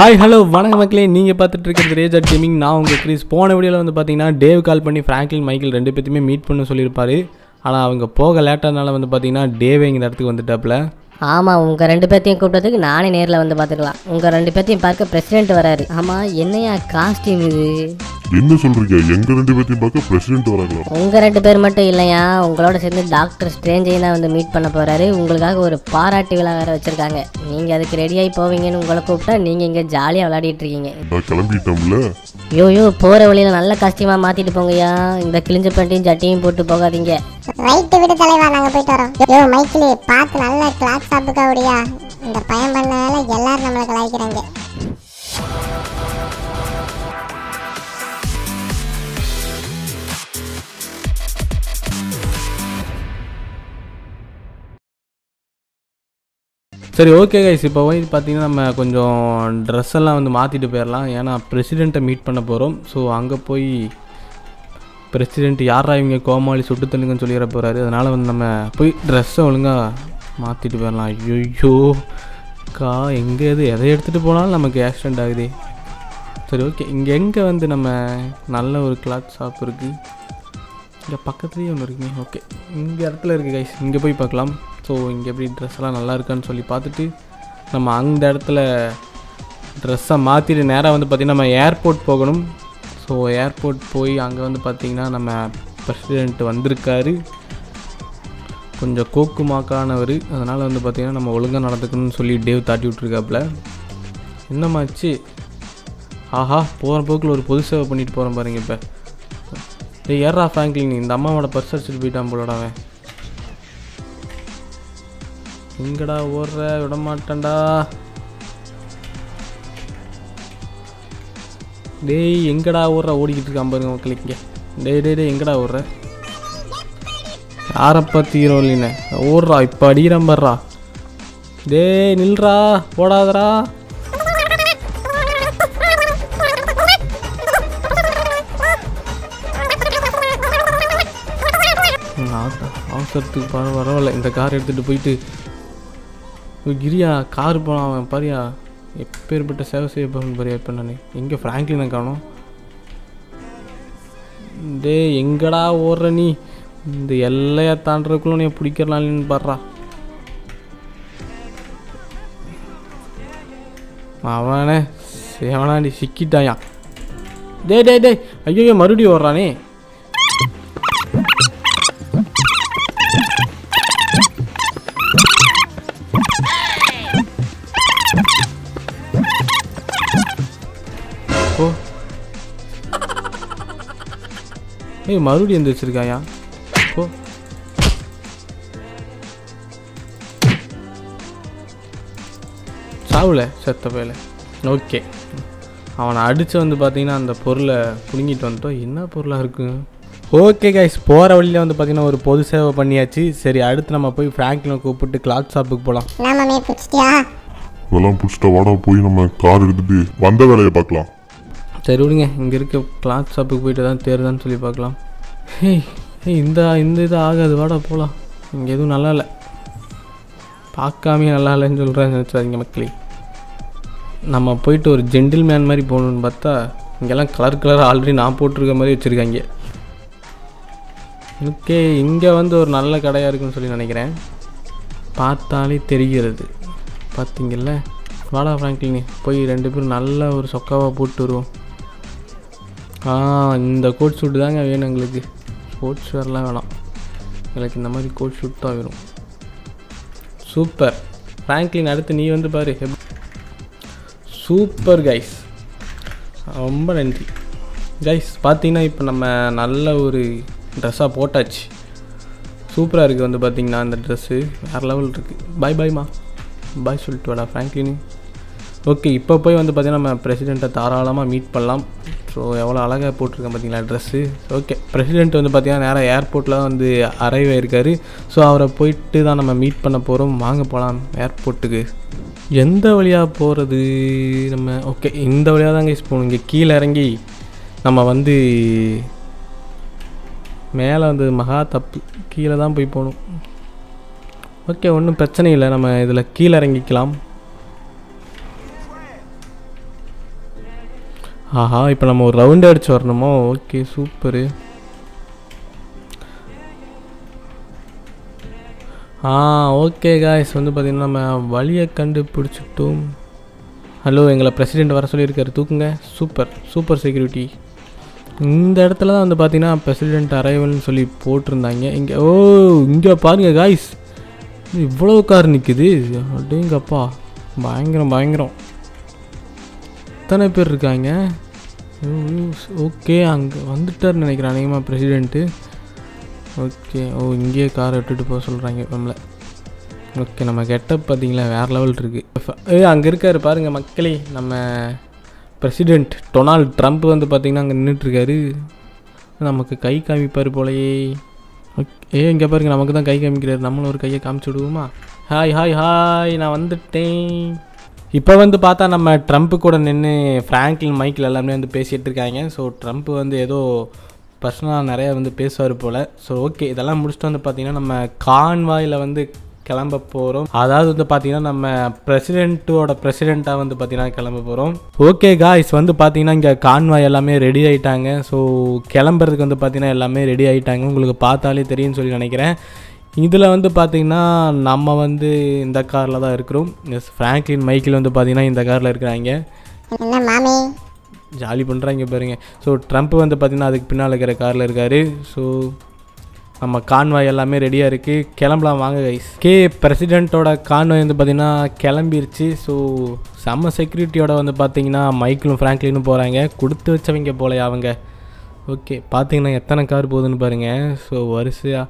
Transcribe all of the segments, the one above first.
Hi hello வணக்கம் மக்களே, நீங்கள் பார்த்துட்டு இருக்கிறது ரேஜ் ஆர்ட் கேமிங். நான் உங்கள் கிரீஸ். போன வீடியோவில் வந்து பார்த்தீங்கன்னா டேவ் கால் பண்ணி ஃப்ராங்க்லின் மைக்கேல் ரெண்டு பேர்த்தையுமே மீட் பண்ண சொல்லியிருப்பாரு. ஆனால் அவங்க போக லேட்டானால வந்து பார்த்தீங்கன்னா டேவே இங்கே இடத்துக்கு வந்துட்டாப்புல. ஆமாம், உங்கள் ரெண்டு பேர்த்தையும் கூப்பிட்டதுக்கு நானே நேரில் வந்து பார்த்துக்கலாம். உங்கள் ரெண்டு பேர்த்தையும் பார்க்க பிரசிடென்ட் வராரு. ஆமாம், என்னையா காஸ்டியூம் இது? என்ன சொல்றீங்க? எங்க ரெண்டு பேர்த்தையும் பார்க்க பிரசிடென்ட் வராங்களா? உங்க ரெண்டு பேர் மட்டும் இல்லையா, உங்களோட சேர்ந்து டாக்டர் ஸ்ட்ரேஞ்சையும் தான் வந்து மீட் பண்ண போறாரு. உங்களுக்காக ஒரு பாராட்டு விழா வேற வச்சிருக்காங்க. நீங்க அதுக்கு ரெடியாகி போவீங்கன்னு உங்களை கூப்பிட்டா நீங்க இங்க ஜாலியா விளையாடிட்டு இருக்கீங்க. நான் கிளம்பிட்டோம்ல. யோயோ, போற வழியில நல்ல காஸ்டியூமா மாத்திட்டு போங்கயா. இந்த கிழிஞ்ச பேண்டையும் சட்டையும் போட்டு போகாதீங்க. ரைட் விடு தலைவா, நாங்க போயிட்டு வரோம். யோ மைக்கிலே பாத்து நல்ல கிளாஸ் சாப்புக்கா ஓடியா. இந்த பயம் பண்ணனால எல்லாரும் நம்மள கலாய்க்கறாங்க. சரி, ஓகே கைஸ், இப்போ வந்து பார்த்தீங்கன்னா நம்ம கொஞ்சம் ட்ரெஸ் எல்லாம் வந்து மாற்றிட்டு போயிடலாம். ஏன்னா பிரசிடெண்ட்டை மீட் பண்ண போகிறோம். ஸோ அங்கே போய் பிரசிடெண்ட் யாரா இவங்க கோமாளி சுட்டு தண்ணுங்கன்னு சொல்லிட போகிறாரு. அதனால் வந்து நம்ம போய் ட்ரெஸ்ஸை ஒழுங்காக மாற்றிட்டு போயிடலாம். ஐயோ கா, எங்கே எது எதை எடுத்துகிட்டு போனாலும் நமக்கு ஆக்சிடெண்ட் ஆகுது. சரி ஓகே, இங்கே எங்கே வந்து நம்ம நல்ல ஒரு கிளாத் ஷாப் இருக்குது. இங்கே பக்கத்துலேயே ஒன்று இருக்குங்க. ஓகே, இங்கே இடத்துல இருக்குது கைஸ், இங்கே போய் பார்க்கலாம். ஸோ இங்கே எப்படி ட்ரெஸ்லாம் நல்லா இருக்கான்னு சொல்லி பார்த்துட்டு நம்ம அந்த இடத்துல ட்ரெஸ்ஸை மாற்றிட்டு நேராக வந்து பார்த்திங்கன்னா நம்ம ஏர்போர்ட் போகணும். ஸோ ஏர்போர்ட் போய் அங்கே வந்து பார்த்திங்கன்னா நம்ம பிரசிடெண்ட் வந்திருக்காரு. கொஞ்சம் கோக்குமாக்கானவர். அதனால் வந்து பார்த்திங்கன்னா நம்ம ஒழுங்காக நடந்துக்கணும்னு சொல்லி டேவ் தாட்டி விட்ருக்காப்புல. என்னமாச்சு? ஆஹா, போகிற போக்கில் ஒரு பொது சேவை பண்ணிட்டு போகிறோம் பாருங்க. இப்போ ஏர்ரா ஃப்ராங்க்லின், இந்த அம்மாவோட பர்ஸ் அடிச்சுட்டு போயிட்டான் போலடாவேன். எங்கடா ஓடுற, விடமாட்டேன்டா. டேய் எங்கடா ஓடுற, ஓடிக்கிட்டு இருக்கான் பாருங்க மக்களுக்கு. டேய் டே டே எங்கடா ஓடுற? யாரப்பா தீரோ இல்லைன்னு ஓடுறா, இப்போ அடிக்கிறேன் பாடுறா. டேய் நில்றா, ஓடாதரா. அவசரத்துக்கு பரவாயில்ல, இந்த கார் எடுத்துகிட்டு போயிட்டு கிரியா கார் போனான் அவன் பாரியா. எப்பேற்பட்ட சேவை செய்ய போகணும்னு பாரியா. இப்போ நான் எங்கே ஃப்ராங்க்லினை காணோம். டே எங்கடா ஓடுற நீ? இந்த எல்லையை தாண்டதுக்குள்ள நீ பிடிக்கலான்னு பாடுறா. அவனே சேவனாண்டி சிக்கிட்டாயா. டே டே டே ஐயோ, மறுபடியும் ஓடுறானே. ஏய் மறுபடியும் எந்திரிச்சிருக்காயா. ஓ சாவுல செத்த பயில. ஓகே, அவனை அடித்து வந்து பார்த்தீங்கன்னா அந்த பொருளை புடுங்கிட்டு வந்துட்டோம். என்ன பொருளாக இருக்கும்? ஓகே கைஸ், போகிற வழியில் வந்து பார்த்தீங்கன்னா ஒரு பொது சேவை பண்ணியாச்சு. சரி, அடுத்து நம்ம போய் ஃப்ராங்க்லினை கூப்பிட்டு கிளாத் ஷாப்புக்கு போகலாம். இதெல்லாம் பிடிச்சிட்டா வாடா போய் நம்ம கார் எடுத்துகிட்டு வந்த வேலையை பார்க்கலாம். சரி விடுங்க, இங்கே இருக்க கிளாத் ஷாப்புக்கு போய்ட்டு தான் தேர்தான்னு சொல்லி பார்க்கலாம். ஏய் இந்த இந்த இது ஆகாது, வாடா போகலாம். இங்கே எதுவும் நல்லா இல்லை, பார்க்காமே நல்லா இல்லைன்னு சொல்கிறேன். நினச்சாதீங்க மக்களே, நம்ம போயிட்டு ஒரு ஜென்டில் மேன் மாதிரி போகணுன்னு பார்த்தா இங்கெல்லாம் கலர் கலர் ஆல்ரெடி நான் போட்டிருக்க மாதிரி வச்சுருக்காங்க. ஓகே, இங்கே வந்து ஒரு நல்ல கடையாக இருக்குன்னு சொல்லி நினைக்கிறேன். பார்த்தாலே தெரிகிறது, பார்த்தீங்கல்ல. வாடா ஃப்ராங்க்லின், போய் ரெண்டு பேரும் நல்ல ஒரு சொக்காவாக போட்டு வருவோம். இந்த கோட் ஷூட்டு தாங்க வேணும் எங்களுக்கு. ஸ்போர்ட்ஸ் வேர்லாம் வேணாம் எங்களுக்கு, இந்த மாதிரி கோட் ஷூட் தான் வேணும். சூப்பர் ஃப்ராங்க்லின், அடுத்து நீ வந்து பாரு. சூப்பர் கைஸ், ரொம்ப நன்றி கைஸ். பார்த்தீங்கன்னா இப்போ நம்ம நல்ல ஒரு ட்ரெஸ்ஸாக போட்டாச்சு. சூப்பராக இருக்குது வந்து பார்த்திங்கன்னா அந்த ட்ரெஸ்ஸு வேறு லெவல் இருக்குது. பாய் பாய்மா, பாய் சொல்லிட்டு வாடா ஃப்ராங்க்லின். ஓகே, இப்போ போய் வந்து பார்த்திங்கன்னா நம்ம பிரசிடெண்ட்டை தாராளமாக மீட் பண்ணலாம். ஸோ எவ்வளோ அழகாக போட்டிருக்கேன் பார்த்தீங்களா ட்ரெஸ்ஸு. ஓகே, பிரசிடெண்ட் வந்து பார்த்திங்கன்னா நேராக ஏர்போர்ட்டில் வந்து அரைவ் ஆகிருக்காரு. ஸோ அவரை போயிட்டு தான் நம்ம மீட் பண்ண போகிறோம். வாங்க போகலாம் ஏர்போர்ட்டுக்கு. எந்த வழியாக போகிறது நம்ம? ஓகே, இந்த வழியாக தாங்க யூஸ் பண்ணுவோம். இங்கே கீழே இறங்கி நம்ம வந்து மேலே வந்து மகா தப்பு, கீழே தான் போய் போகணும். ஓகே, ஒன்றும் பிரச்சனை இல்லை, நம்ம இதில் கீழே இறங்கிக்கலாம். ஆஹா, இப்போ நம்ம ஒரு ரவுண்ட் அடிச்சு வரணுமா? Okay, super. ஓகே காய்ஸ், வந்து பார்த்திங்கன்னா நம்ம வழியை கண்டுபிடிச்சிட்டோம். ஹலோ, எங்களை பிரசிடெண்ட் வர சொல்லியிருக்காரு, தூக்குங்க. Super super security. இந்த இடத்துல தான் வந்து பார்த்திங்கன்னா பிரசிடெண்ட் அரைவல்னு சொல்லி போட்டிருந்தாங்க. இங்கே இங்கே பாருங்கள் காய்ஸ், இவ்வளோ கார் நிற்குது. அப்படிங்கப்பா, பயங்கரம் பயங்கரம். எத்தனை பேர் இருக்காங்க? ஓகே, அங்கே வந்துட்டார்னு நினைக்கிறேன் அநேகமாக பிரசிடெண்ட்டு. ஓகே, இங்கேயே காரை விட்டுட்டு போக சொல்கிறாங்க நம்மளை. ஓகே, நம்ம கெட்டப் பார்த்தீங்களா, வேறு லெவல் இருக்குது. அங்கே இருக்கார் பாருங்கள் மக்களே, நம்ம பிரசிடெண்ட் டொனால்ட் ட்ரம்ப் வந்து பார்த்திங்கன்னா அங்கே நின்றுட்டுருக்காரு. நமக்கு கை காமிப்பார் போலையே. ஓகே, இங்கே பாருங்கள், நமக்கு தான் கை காமிக்கிறாரு. நம்மளும் ஒரு கையை காமிச்சு விடுவோமா? ஹாய் ஹாய் ஹாய், நான் வந்துட்டேன். இப்போ வந்து பார்த்தா நம்ம ட்ரம்ப்பு கூட நின்று ஃப்ராங்க்லின், மைக்கிள் எல்லாமே வந்து பேசிகிட்டு இருக்காங்க. ஸோ ட்ரம்ப் வந்து ஏதோ பர்சனலாக நிறையா வந்து பேசுவார் போல். ஸோ ஓகே, இதெல்லாம் முடிச்சுட்டு வந்து பார்த்திங்கன்னா நம்ம கான்வாயில் வந்து கிளம்ப போகிறோம். அதாவது வந்து பார்த்திங்கன்னா நம்ம பிரசிடெண்ட்டாக வந்து பார்த்திங்கன்னா கிளம்ப போகிறோம். ஓகே காய்ஸ், வந்து பார்த்திங்கன்னா இங்கே கான்வாய் எல்லாமே ரெடி ஆகிட்டாங்க. ஸோ கிளம்புறதுக்கு வந்து பார்த்திங்கன்னா எல்லாமே ரெடி ஆகிட்டாங்க. உங்களுக்கு பார்த்தாலே தெரியும்னு சொல்லி நினைக்கிறேன். இதில் வந்து பார்த்திங்கன்னா நம்ம வந்து இந்த காரில் தான் இருக்கிறோம். எஸ், ஃப்ராங்க்லின் மைக்கிள் வந்து பார்த்திங்கன்னா இந்த காரில் இருக்கிறாங்க. ஜாலி பண்ணுறாங்க பாருங்க. ஸோ ட்ரம்ப் வந்து பார்த்திங்கன்னா அதுக்கு பின்னால் இருக்கிற காரில் இருக்கார். ஸோ நம்ம கான்வாய் எல்லாமே ரெடியாக இருக்குது, கிளம்பலாம் வாங்க கைஸ். பிரசிடெண்ட்டோட கான்வாய் வந்து பார்த்திங்கன்னா கிளம்பிருச்சு. ஸோ செம்ம செக்யூரிட்டியோட வந்து பார்த்திங்கன்னா மைக்கிளும் ஃப்ராங்க்லினும் போகிறாங்க. கொடுத்து வச்சவங்க போலையா அவங்க. ஓகே, பார்த்திங்கன்னா எத்தனை கார் போகுதுன்னு பாருங்கள். ஸோ வரிசையாக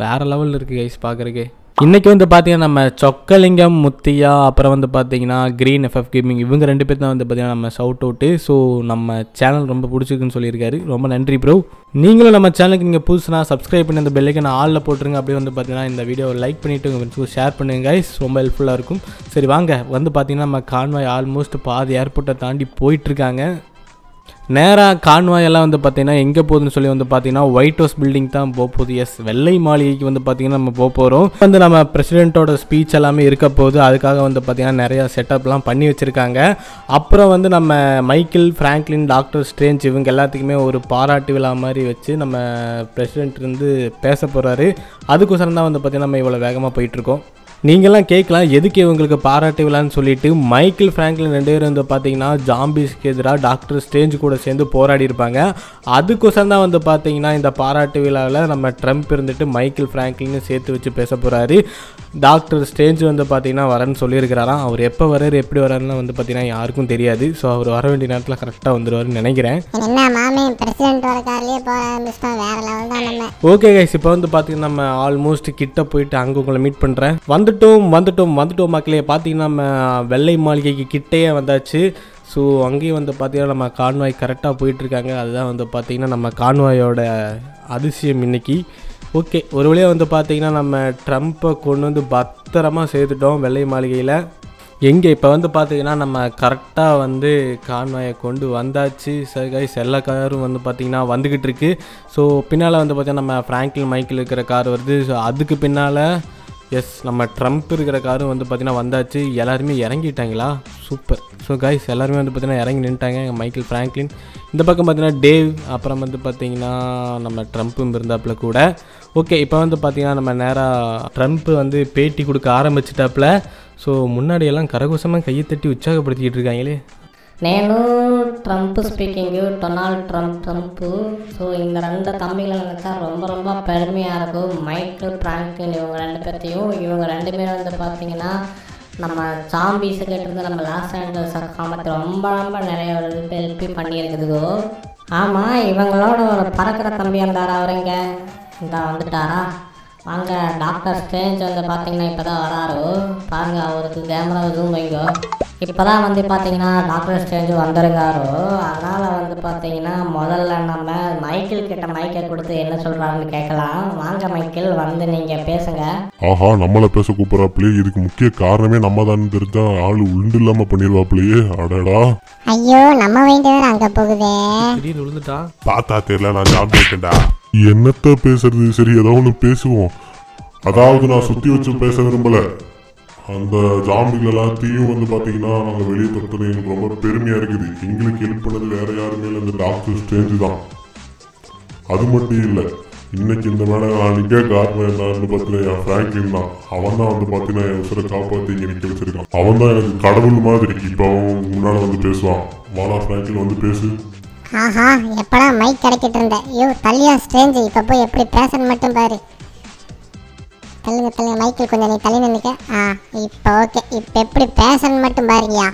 வேறு லெவலில் இருக்குது கைஸ் பார்க்குறக்கு. இன்றைக்கி வந்து பார்த்திங்கன்னா நம்ம சொக்கலிங்கம் முத்தியா, அப்புறம் வந்து பார்த்திங்கன்னா க்ரீன் எஃப்எஃப் கேமிங், இவங்க ரெண்டு பேர் தான் வந்து பார்த்திங்கன்னா நம்ம ஷவுட் அவுட்டு. ஸோ நம்ம சேனல் ரொம்ப பிடிச்சிருக்குன்னு சொல்லியிருக்காரு. ரொம்ப நன்றி ப்ரோ. நீங்களும் நம்ம சேனலுக்கு நீங்கள் புதுசுனா சப்ஸ்கிரைப் பண்ணி அந்த பெல்லைக்கான ஆளில் போட்டுருங்க. அப்படியே வந்து பார்த்திங்கன்னா இந்த வீடியோவை லைக் பண்ணிவிட்டு உங்கள் ஃப்ரெண்ட்ஸுக்கு ஷேர் பண்ணுங்க கைஸ், ரொம்ப ஹெல்ப்ஃபுல்லாக இருக்கும். சரி வாங்க, வந்து பார்த்திங்கன்னா நம்ம கான்வாய் ஆல்மோஸ்ட் பாதி ஏர்போர்ட்டை தாண்டி போயிட்டுருக்காங்க. நேராக கான்வாயெல்லாம் வந்து பார்த்திங்கன்னா எங்கே போகுதுன்னு சொல்லி வந்து பார்த்திங்கன்னா ஒயிட் ஹவுஸ் பில்டிங் தான் போகுது. எஸ், வெள்ளை மாளிகைக்கு வந்து பார்த்திங்கன்னா நம்ம போகிறோம். வந்து நம்ம பிரசிடெண்ட்டோட ஸ்பீச் எல்லாமே இருக்க போகுது. அதுக்காக வந்து பார்த்திங்கன்னா நிறையா செட்டப்லாம் பண்ணி வச்சுருக்காங்க. அப்புறம் வந்து நம்ம மைக்கேல், ஃப்ராங்க்லின், டாக்டர் ஸ்ட்ரேஞ்ச் இவங்க எல்லாத்துக்குமே ஒரு பாராட்டு விழா மாதிரி வச்சு நம்ம பிரசிடெண்ட் இருந்து பேச போகிறாரு. அதுக்கோசரம் தான் வந்து பார்த்திங்கன்னா நம்ம இவ்வளோ வேகமாக போயிட்டுருக்கோம். நீங்கள்லாம் கேட்கலாம், எதுக்கு இவங்களுக்கு பாராட்டு விழான்னு சொல்லிட்டு. மைக்கேல், ஃப்ராங்க்லின் ரெண்டு பேரும் வந்து பார்த்திங்கன்னா ஜாம்பிஸ்க்கு எதிராக டாக்டர் ஸ்ட்ரேஞ்ச் கூட சேர்ந்து போராடி இருப்பாங்க. அதுக்கோசரம் தான் வந்து பார்த்திங்கன்னா இந்த பாராட்டு விழாவில் நம்ம ட்ரம்ப் இருந்துட்டு மைக்கேல், ஃப்ராங்க்லின் சேர்த்து வச்சு பேச போகிறாரு. டாக்டர் ஸ்ட்ரேஞ்ச் வந்து பார்த்திங்கன்னா வரேன்னு சொல்லியிருக்கிறாராம். அவர் எப்போ வர்றாரு, எப்படி வர்றாருன்னு வந்து பார்த்திங்கன்னா யாருக்கும் தெரியாது. ஸோ அவர் வர வேண்டிய நேரத்தில் கரெக்டாக வந்துடுவார்னு நினைக்கிறேன். ஓகே கைஸ், இப்போ வந்து பார்த்திங்கன்னா நம்ம ஆல்மோஸ்ட் கிட்ட போயிட்டு அங்கே உங்களை மீட் பண்ணுறேன். வந்துட்டோம் மக்களே. பார்த்திங்கன்னா நம்ம வெள்ளை மாளிகைக்கு கிட்டேயே வந்தாச்சு. ஸோ அங்கேயும் வந்து பார்த்திங்கன்னா நம்ம கான்வாய் கரெக்டாக போயிட்டுருக்காங்க. அதுதான் வந்து பார்த்திங்கன்னா நம்ம கான்வாயோட அதிசயம் இன்றைக்கி. ஓகே, ஒரு வழியாக வந்து பார்த்திங்கன்னா நம்ம ட்ரம்ப்பை கொண்டு வந்து பத்திரமாக சேர்த்துட்டோம் வெள்ளை மாளிகையில். எங்கே இப்போ வந்து பார்த்திங்கன்னா நம்ம கரெக்டாக வந்து கான்வாயை கொண்டு வந்தாச்சு. சரி கைஸ், எல்லா காரும் வந்து பார்த்திங்கன்னா வந்துக்கிட்டு இருக்குது. ஸோ பின்னால் வந்து பார்த்திங்கன்னா நம்ம ஃப்ராங்க்லின், மைக்கிள் இருக்கிற கார் வருது. ஸோ அதுக்கு பின்னால் எஸ் நம்ம ட்ரம்ப் இருக்கிற காரும் வந்து பார்த்திங்கன்னா வந்தாச்சு. எல்லாருமே இறங்கிட்டாங்களா? சூப்பர். ஸோ கைஸ் எல்லாருமே வந்து பார்த்திங்கன்னா இறங்கி நின்ட்டாங்க. மைக்கேல், ஃப்ராங்க்லின், இந்த பக்கம் பார்த்திங்கன்னா டேவ், அப்புறம் வந்து பார்த்திங்கன்னா நம்ம ட்ரம்ப்பும் இருந்தாப்புல கூட. ஓகே, இப்போ வந்து பார்த்திங்கன்னா நம்ம நேராக ட்ரம்ப்பு வந்து பேட்டி கொடுக்க ஆரம்பிச்சிட்டாப்புல. ஸோ முன்னாடியெல்லாம் கரகோசமாக கையை தட்டி உற்சாகப்படுத்திக்கிட்டு இருக்காங்களே. నేను Trump speaking Donald Trump Trump so இந்த ரெண்டு தம்பிகளை நினச்சா ரொம்ப ரொம்ப பெருமையாக இருக்கும். மைக்கேல், ஃப்ராங்க்லின் இவங்க ரெண்டு பேர்த்தையும், இவங்க ரெண்டு பேரும் வந்து பார்த்திங்கன்னா நம்ம சாம்பிஸுக்கிட்ட இருந்து நம்ம லாஸ் ஏஞ்சல்ஸ் காமத்து ரொம்ப ரொம்ப நிறைய ஹெல்ப் பண்ணியிருக்குதுகோ. ஆமாம், இவங்களோட ஒரு பறக்கிற தம்பியாக இருந்தாரா அவருங்க, இந்த வந்துட்டாரா? வாங்க, டாக்டர் ஸ்ட்ரேஞ்ச் வந்து பார்த்திங்கன்னா இப்போ தான் வராரு. பாருங்கள், அவருக்கு கேமராவை ஜூம் வைங்கோ. இப்போ தான் வந்து பார்த்திங்கன்னா டாக்டர் ஸ்ட்ரேஞ்ச் வந்திருக்காரோ. அதனால் வந்து பார்த்திங்கன்னா முதல்ல நம்ம மைக்கேல் கிட்ட மைக்கை கொடுத்து என்ன சொல்கிறாங்கன்னு கேட்கலாம். வாங்க மைக்கேல், வந்து நீங்கள் பேசுங்க. ஆஹா, நம்மளை பேச கூப்பிட்றாப்புலே. இதுக்கு முக்கிய காரணமே நம்ம தான் தெரிஞ்சா ஆள் உண்டு இல்லாமல் பண்ணிடுவாப்புலையே. அடடா, ஐயோ நம்ம வேண்டியது அங்கே போகுதே. விழுந்துட்டா பார்த்தா தெரியல, நான் ஜாப் கேட்டேன்டா. என்னத்த பேசுறது, சரி ஏதோ ஒன்று பேசுவோம். அதாவது நான் சுற்றி வச்சு பேச விரும்பலை. அந்த ஜாம்பிகளெல்லாம் தீவு வந்து பார்த்தீங்கன்னா நாங்கள் வெளியே தரத்துல எங்களுக்கு ரொம்ப பெருமையாக இருக்குது. எங்களுக்கு ஹெல்ப் பண்ணது வேறு யாருமே இல்லை, அந்த டாக்டர் ஸ்ட்ரேஞ்சு தான். அது மட்டும் இல்லை, இன்றைக்கி இந்த மேலே நாளைக்கே காரணம் என்னன்னு பார்த்தீங்கன்னா என் ஃப்ராங்க்லின் தான். அவன் தான் வந்து பார்த்தீங்கன்னா என் உசரை காப்பாற்றி இங்கே நிற்க வச்சிருக்கான். அவன் தான் எனக்கு கடவுள் மாதிரி. இப்போ அவன் முன்னால் வந்து பேசுவான், வாடா ஃப்ராங்க்லின் வந்து பேசு. ஆஹா, எப்படா மைக் கிடைக்கிட்டு இருந்தேன். ஐயோ தள்ளியா ஸ்ட்ரேஞ்சு, இப்போ போய் எப்படி பேசன்னு மட்டும் பாரு. தள்ளுங்க தள்ளுங்க மைக்கில், கொஞ்சம் நீ தள்ளி நினைக்க. ஆ இப்போ ஓகே, இப்போ எப்படி பேசன்னு மட்டும் பாருங்கயா.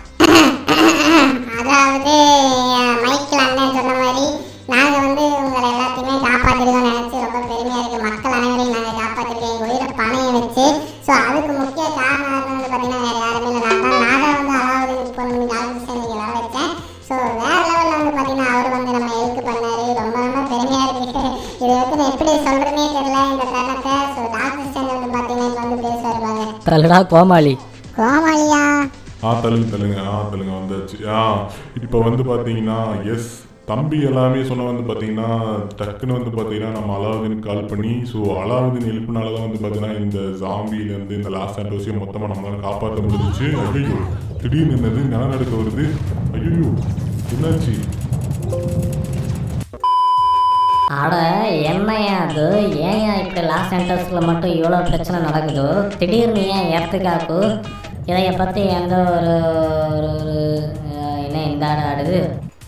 அதாவது மைக்கில் அண்ணன் சொன்ன மாதிரி நாங்கள் வந்து உங்களை எல்லாத்தையுமே காப்பாற்றிருக்கோம் நினச்சி ரொம்ப பெருமையாக இருக்குது. மக்கள் அனைவரையும் நாங்கள் காப்பாற்றிருக்கோம் எங்கள் உயிரை பணையை வச்சு. ஸோ அதுக்கு முக்கிய காரணம் வந்து பார்த்தீங்கன்னா வேறு யாருமே இல்லை, நான் தான். நான் தான் வந்து அலாவுதீன் போன முடிஞ்ச ஆலோசனை வர வச்சேன். ஸோ வேறு லெவலில் வந்து பார்த்தீங்கன்னா அவர் வந்து நம்ம ஹெல்ப் பண்ணார். ரொம்ப ரொம்ப பெருமையாக இருக்குது. இது வந்து எப்படி சொல்கிறதுனே தெரியல இந்த தருணத்தை. ஸோ தலடா கோமாளி கோமாளியா தலுங்க வந்தாச்சு. இப்போ வந்து பார்த்தீங்கன்னா எஸ் தம்பி எல்லாமே சொன்ன வந்து பார்த்தீங்கன்னா டக்குன்னு வந்து பார்த்தீங்கன்னா நம்ம அலாவுதீனுக்கு கால் பண்ணி, ஸோ அலாவுதீன் எழுப்பினால தான் வந்து பார்த்தீங்கன்னா இந்த ஜாம்பியிலேருந்து இந்த லாஸ்ட் அட்வசியம் மொத்தமாக நம்மளால் காப்பாற்ற முடிஞ்சிச்சு. ஐயோ திடீர்னு என்னது நிலநடுக்க வருது, ஐயோ என்னாச்சு? அட என்னையா அது, ஏன் இப்போ லாஸ் சென்டர்ஸில் மட்டும் இவ்வளோ பிரச்சனை நடக்குதோ திடீர்னு, ஏன் ஏற்றுக்காக்கு? இதைய பற்றி எந்த ஒரு என்ன இந்த ஆடுது